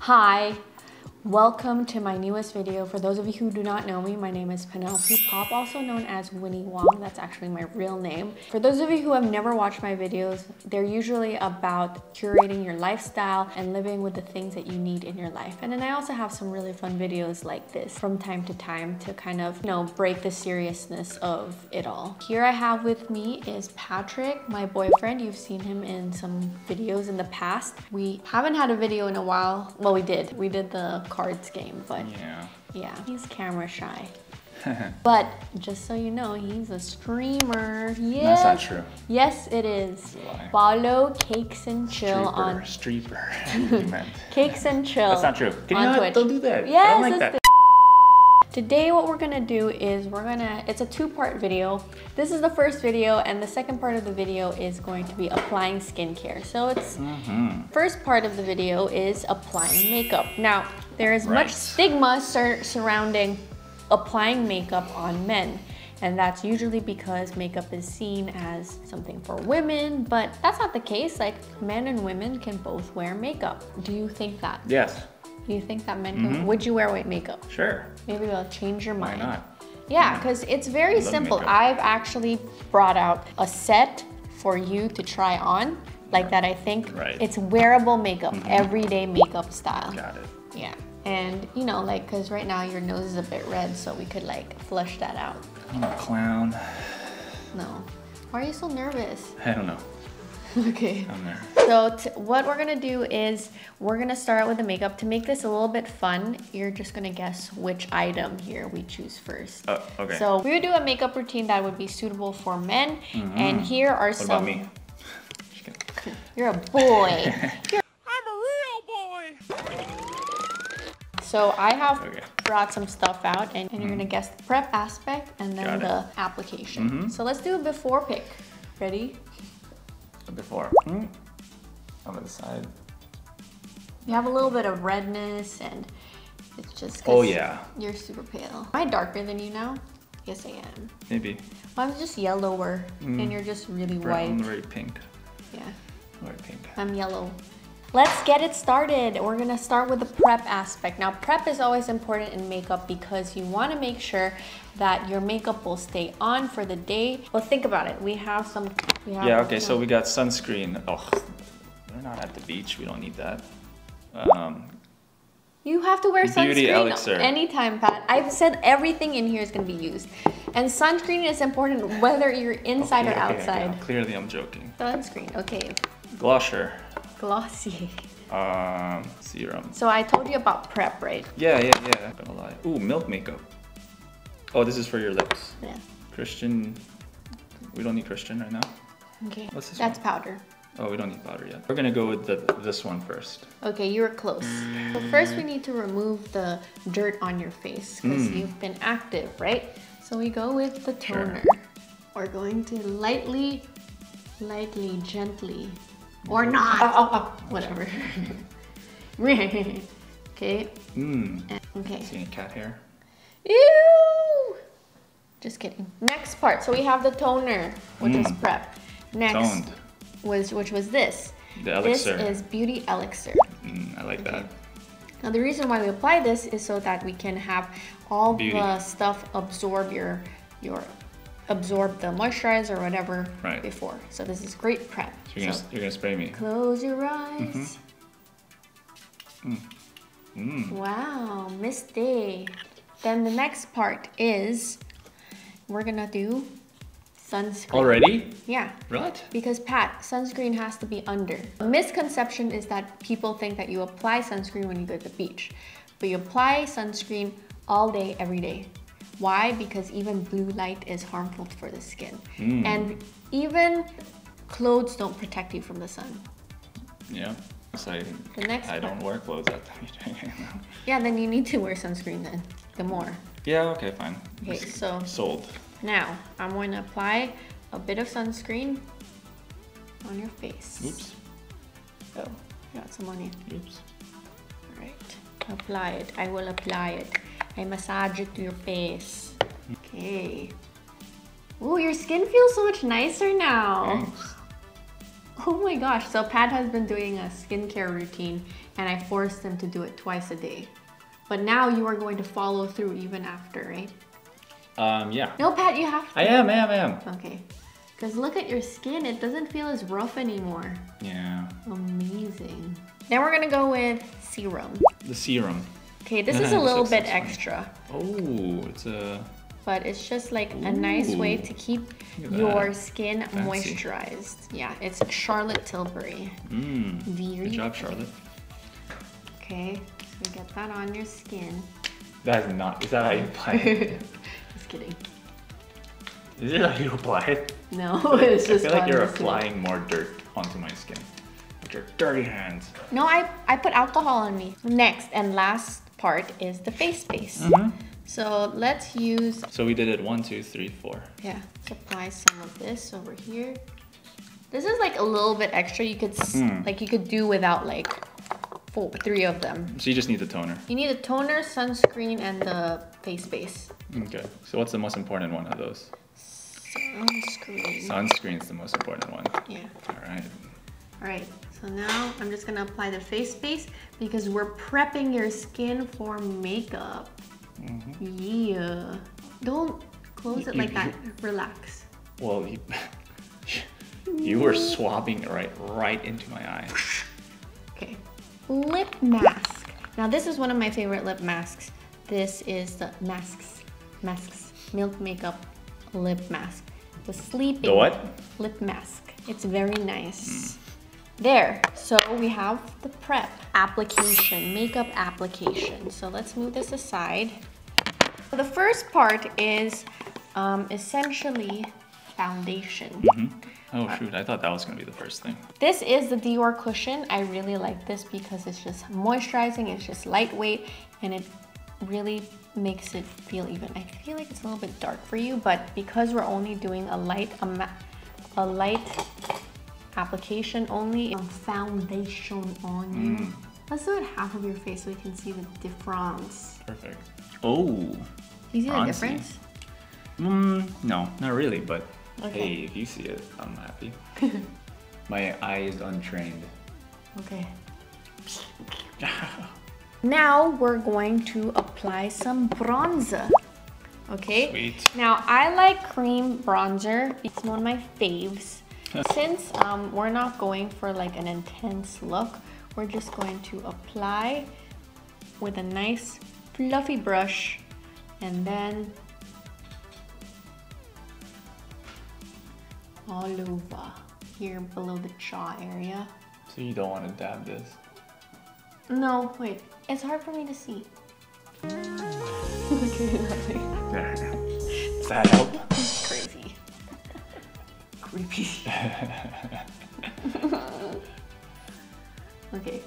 Hi, welcome to my newest video. For those of you who do not know me, my name is Penelope Pop, also known as Winnie Wong. That's actually my real name. For those of you who have never watched my videos, they're usually about curating your lifestyle and living with the things that you need in your life. And then I also have some really fun videos like this from time to time to kind of, you know, break the seriousness of it all. Here I have with me is Patrick, my boyfriend. You've seen him in some videos in the past. We haven't had a video in a while. Well, we did the cards game, but yeah, he's camera shy. But just so you know, he's a streamer. Yeah. That's not true. Yes, it is. Follow Cakes and Chill on Streamer. Cakes and Chill. That's not true. Can you not? Don't do that. Yes, I don't like that. Today what we're gonna do is it's a two-part video. This is the first video, and the second part of the video is going to be applying skincare. So it's first part of the video is applying makeup. Now, there is much stigma surrounding applying makeup on men. And that's usually because makeup is seen as something for women, but that's not the case. Like, men and women can both wear makeup. Do you think that? Yes. You think that men can, would you wear white makeup? Sure. Maybe they'll change your mind. Why not? Yeah, because it's very simple. Makeup. I've actually brought out a set for you to try on, like that I think. Right. It's wearable makeup, everyday makeup style. Got it. Yeah, and you know, like, because right now your nose is a bit red, so we could like flush that out. I'm a clown. No. Why are you so nervous? I don't know. Okay. So what we're gonna do is we're gonna start with the makeup. To make this a little bit fun, you're just gonna guess which item here we choose first. Oh, okay. So we would do a makeup routine that would be suitable for men. And here are some. What about me? Just kidding. You're a boy. I'm a real boy. So I have brought some stuff out, and you're gonna guess the prep aspect and then the application. So let's do a before pick. Ready? Before. Over the side. You have a little bit of redness, and it's just because you're super pale. Am I darker than you now? Yes, I am. Maybe. Well, I'm just yellower, and you're just really white. I'm very pink. Yeah. Very pink. I'm yellow. Let's get it started. We're gonna start with the prep aspect. Now, prep is always important in makeup because you wanna make sure that your makeup will stay on for the day. Well, think about it. So we got sunscreen. Oh, we're not at the beach. We don't need that. You have to wear sunscreen anytime, Pat. I've said everything in here is gonna be used. And sunscreen is important whether you're inside or outside. Okay. Clearly, I'm joking. Sunscreen, okay. Glossy. Serum. So I told you about prep, right? Yeah. I'm gonna lie. Ooh, Milk Makeup. Oh, this is for your lips. Yeah. Christian. We don't need Christian right now. Okay. What's this? That's powder. Oh, we don't need powder yet. We're gonna go with this one first. Okay, you were close. So first we need to remove the dirt on your face because you've been active, right? So we go with the toner. Sure. We're going to lightly, gently. Or not. Whatever. Okay. Okay. See any cat hair? Ew! Just kidding. Next part. So we have the toner, which is prep. Next which was this. The elixir. This is beauty elixir. I like that. Now the reason why we apply this is so that we can have all the stuff absorb absorb the moisturizer or whatever before. So this is great prep. You're gonna spray me. Close your eyes. Wow, misty. Then the next part is we're gonna do sunscreen. Already? Yeah. Right? Because Pat, sunscreen has to be under. A misconception is that people think that you apply sunscreen when you go to the beach, but you apply sunscreen all day, every day. Why? Because even blue light is harmful for the skin. And even clothes don't protect you from the sun. Yeah. So I don't wear clothes at the beach. Yeah, then you need to wear sunscreen then. The more. Yeah, okay, fine. Okay, so. Sold. Now, I'm going to apply a bit of sunscreen on your face. Oops. Oh, I got some on you. Oops. All right. Apply it. I will apply it. I massage it to your face. Okay. Ooh, your skin feels so much nicer now. Thanks. Oh my gosh, so Pat has been doing a skincare routine and I forced them to do it twice a day. But now you are going to follow through even after, right? Yeah. No, Pat, you have to. I am. Okay. Because look at your skin, it doesn't feel as rough anymore. Yeah. Amazing. Now we're gonna go with serum. The serum. Okay, this is a little bit extra. Oh, it's a... But it's just like a nice way to keep your skin moisturized. Yeah, it's Charlotte Tilbury. Good job, Charlotte. Okay, so get that on your skin. That is not, is that how you apply it? Just kidding. Is it how you apply it? No, it's just I feel like you're applying more dirt onto my skin. With your dirty hands. No, I put alcohol on me. Next and last part is the face base. So let's use... So we did it 1, 2, 3, 4. Yeah, let's apply some of this over here. This is like a little bit extra. You could like you could do without like three of them. So you just need the toner. You need a toner, sunscreen, and the face base. Okay, so what's the most important one of those? Sunscreen. Sunscreen's the most important one. Yeah. All right. All right, so now I'm just gonna apply the face base because we're prepping your skin for makeup. Yeah. Don't close it like that. Relax. Well, you were swabbing it right into my eye. Okay. Lip mask. Now this is one of my favorite lip masks. This is the Milk Makeup lip mask. The sleeping. The what? Lip mask. It's very nice. There, so we have the prep application, makeup application. So let's move this aside. So the first part is essentially foundation. Oh shoot, I thought that was gonna be the first thing. This is the Dior cushion. I really like this because it's just moisturizing, it's just lightweight, and it really makes it feel even. I feel like it's a little bit dark for you, but because we're only doing a light application only, foundation on you. Let's do it half of your face so we can see the difference. Perfect. Oh. You see the difference? No, not really, but hey, if you see it, I'm happy. My eye is untrained. Okay. Now we're going to apply some bronzer. Okay? Sweet. Now I like cream bronzer. It's one of my faves. Since we're not going for like an intense look, we're just going to apply with a nice fluffy brush and then all over here below the jaw area. So you don't want to dab this? No, wait, it's hard for me to see. There. Does that help? Crazy. Creepy. Okay,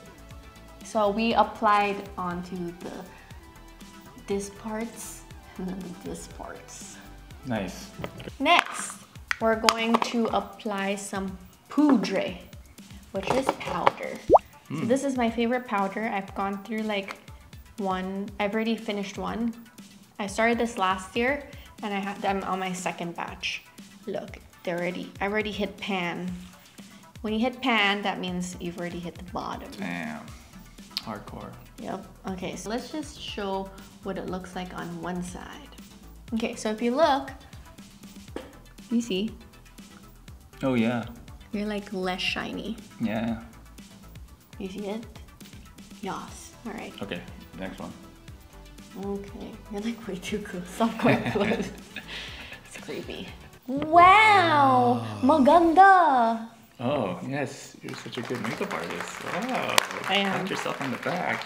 so we applied onto the this parts and then this parts. Nice. Next, we're going to apply some poudre, which is powder. So this is my favorite powder. I've gone through like one. I've already finished one. I started this last year, and I have them on my second batch. Look. I already hit pan. When you hit pan, that means you've already hit the bottom. Damn. Hardcore. Yep. Okay, so let's just show what it looks like on one side. Okay, so if you look, you see. Oh yeah. You're like less shiny. Yeah. You see it? Yes. Alright. Okay, next one. Okay. You're like way too close. Stop going close. It's creepy. Wow, maganda! Oh, yes, you're such a good makeup artist. Wow, pat yourself on the back.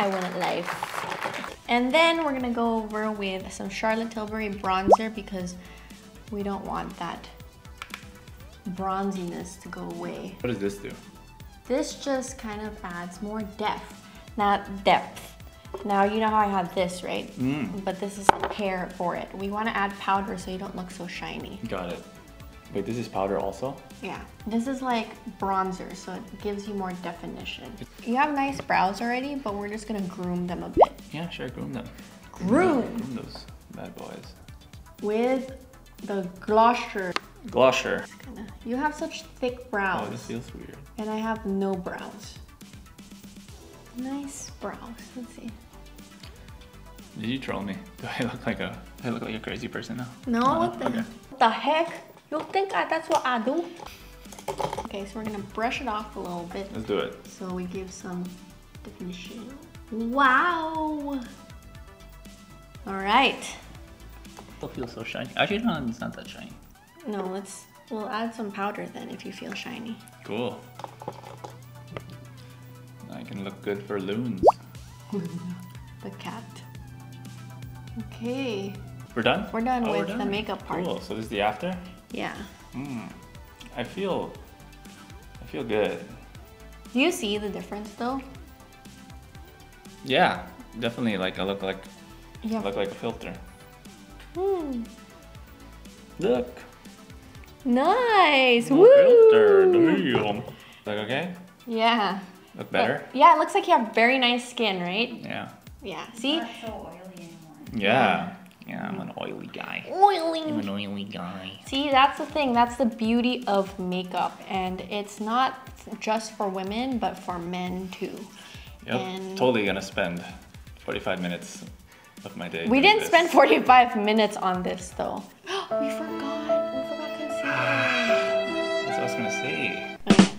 I win at life. And then we're gonna go over with some Charlotte Tilbury bronzer because we don't want that bronziness to go away. What does this do? This just kind of adds more depth, not depth. Now, you know how I have this, right? But this is a pair for it. We want to add powder so you don't look so shiny. Got it. Wait, this is powder also? Yeah. This is like bronzer, so it gives you more definition. You have nice brows already, but we're just going to groom them a bit. Yeah, sure, groom them. Groom those bad boys. With the glosser. Glosser. You have such thick brows. Oh, this feels weird. And I have no brows. nice brows. Let's see. Did you troll me? Do I look like a crazy person now? No, no. What the, okay. What the heck? You think that's what I do? Okay, so we're gonna brush it off a little bit. Let's do it. So we give some definition. Wow. All right. Still feels so shiny. Actually, no, it's not that shiny. No, let's. We'll add some powder then if you feel shiny. Cool. I can look good for loons. The cat. Okay. We're done? We're done with the makeup part. Cool. So this is the after? Yeah. Mm. I feel good. Do you see the difference though? Yeah, definitely. Like I look like, yeah. I look like a filter. Mm. Look. Nice. Woo. Filter. Damn. Look okay? Yeah. Look better? But, yeah, it looks like you have very nice skin, right? Yeah. Yeah. See? Not so oily anymore. Yeah. Yeah, I'm an oily guy. Oily. I'm an oily guy. See, that's the thing. That's the beauty of makeup. And it's not just for women, but for men too. Yep. And totally gonna spend 45 minutes of my day. We didn't spend 45 minutes on this though. We forgot. We forgot concealer. That's what I was gonna say. Okay.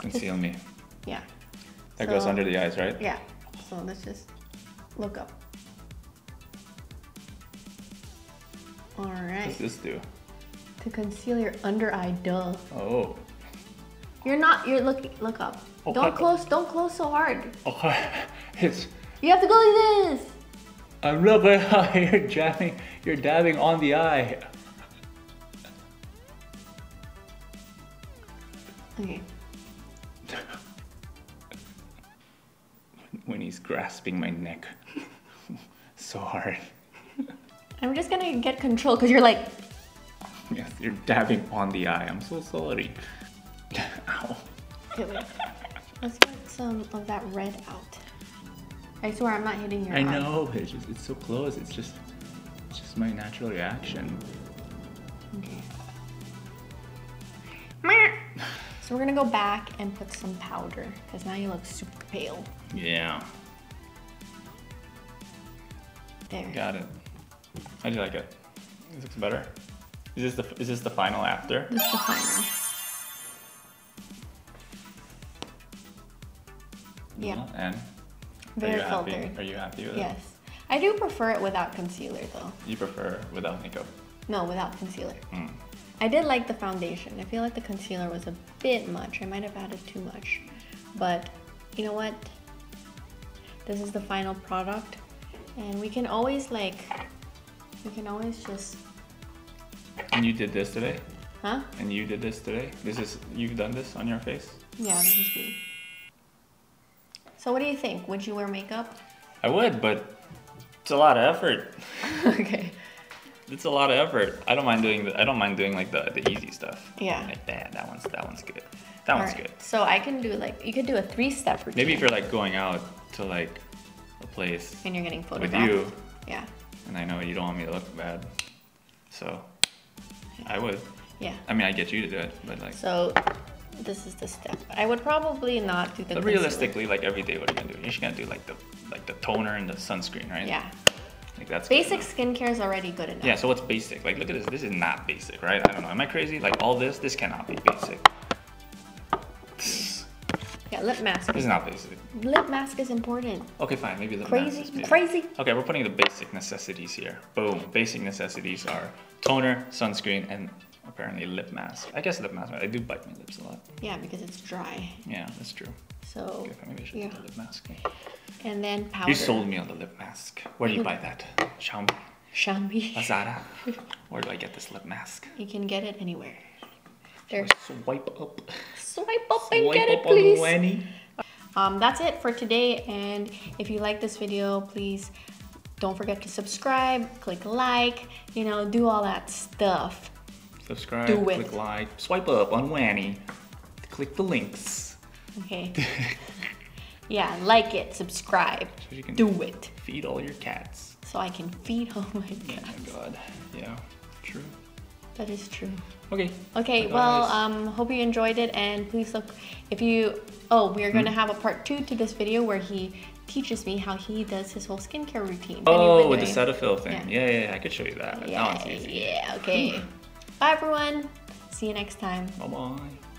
Conceal me. Yeah. That goes under the eyes, right? Yeah. So let's just look up. All right. What's this do? To conceal your under eye, duh. Oh. You're not. You're looking. Look up. Oh, don't close. Don't close so hard. Oh, it's. You have to go like this. I'm not very high. You're jabbing. You're dabbing on the eye. Okay. When he's grasping my neck so hard. I'm just gonna get control because you're like... Yes, you're dabbing on the eye. I'm so sorry. Ow. Okay, wait. Let's get some of that red out. I swear I'm not hitting your eye. I know, it's so close. It's just my natural reaction. Okay. So we're gonna go back and put some powder because now you look super pale. Yeah. There. Got it. How do you like it? It looks better. Is this the final after? This is the final. Yeah. And very filtered. Are you happy with it? Yes. I do prefer it without concealer though. You prefer without makeup? No, without concealer. Mm. I did like the foundation. I feel like the concealer was a bit much. I might have added too much. But you know what? This is the final product. And we can always like... You can always just... And you did this today? Huh? And you did this today? This is... You've done this on your face? Yeah, this is me. So what do you think? Would you wear makeup? I would, but it's a lot of effort. Okay. It's a lot of effort. I don't mind doing the, I don't mind doing like the easy stuff. Yeah. Like that. That one's good. That one's good. So I can do like... You could do a 3-step routine. Maybe if you're like going out to like a place... And you're getting photographed. With you. Yeah. And I know you don't want me to look bad, so I would. Yeah. I mean, I get you to do it, but like. So, this is the step. I would probably not do the. But realistically, like every day, what are you gonna do? You're just gonna do like the toner and the sunscreen, right? Yeah. Like that's. Basic skincare is already good enough. Yeah. So what's basic? Like, look at this. This is not basic, right? I don't know. Am I crazy? Like all this, this cannot be basic. Yeah, lip mask. This is not basic. Lip mask is important. Okay, fine. Maybe lip mask is basic. Crazy. Okay, we're putting the basic necessities here. Boom. Basic necessities are toner, sunscreen, and apparently lip mask. I guess lip mask. I do bite my lips a lot. Yeah, because it's dry. Yeah, that's true. So okay, maybe I should do the lip mask. And then powder. You sold me on the lip mask. Where do you buy that? Xiaomi. Xiaomi. Lazada. Where do I get this lip mask? You can get it anywhere. There. Swipe up. Swipe up and get it, please. That's it for today, and if you like this video, please don't forget to subscribe, click like, you know, do all that stuff. Subscribe, click like, swipe up on Wanny, click the links. Okay. Yeah, like it, subscribe, so you can do it. Feed all your cats. So I can feed all my cats. Oh my God, yeah, true. That is true. Okay. Okay, bye well, hope you enjoyed it, and please look, if you, oh, we're gonna have a part 2 to this video where he teaches me how he does his whole skincare routine. Oh, with the Cetaphil thing. Yeah. Yeah, I could show you that. Yeah, that one's easy. Yeah, okay. Bye everyone. See you next time. Bye-bye.